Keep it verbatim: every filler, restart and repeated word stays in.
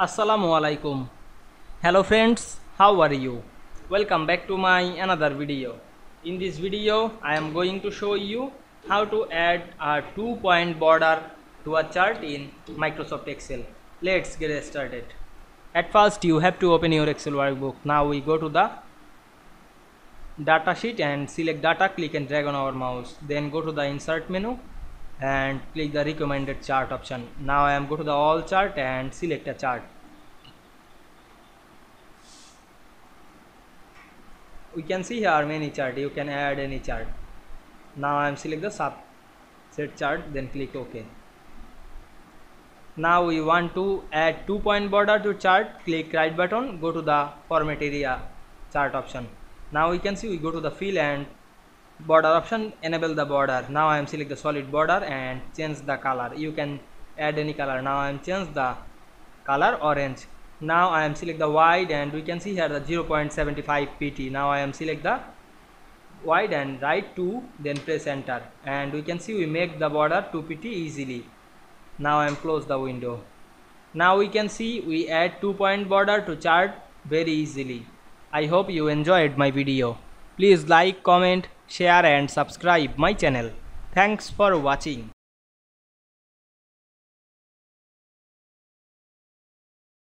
Assalamu alaikum. Hello friends, how are you? Welcome back to my another video. In this video I am going to show you how to add a two point border to a chart in Microsoft Excel. Let's get started. At first you have to open your Excel workbook. Now we go to the data sheet and select data, click and drag on our mouse, then go to the insert menu and click the recommended chart option. Now I am go to the all chart and select a chart. We can see here many chart, you can add any chart. Now I am select the subset chart, then click OK. Now we want to add two point border to chart, click right button, go to the format area chart option. Now we can see we go to the fill and border option, enable the border. Now I am select the solid border and change the color. You can add any color. Now I am change the color orange. Now I am select the wide and we can see here the zero point seven five P T. Now I am select the wide and right to, then press enter, and we can see we make the border two P T easily. Now I am close the window. Now we can see we add two point border to chart very easily. I hope you enjoyed my video. Please like, comment, share and subscribe my channel. Thanks for watching.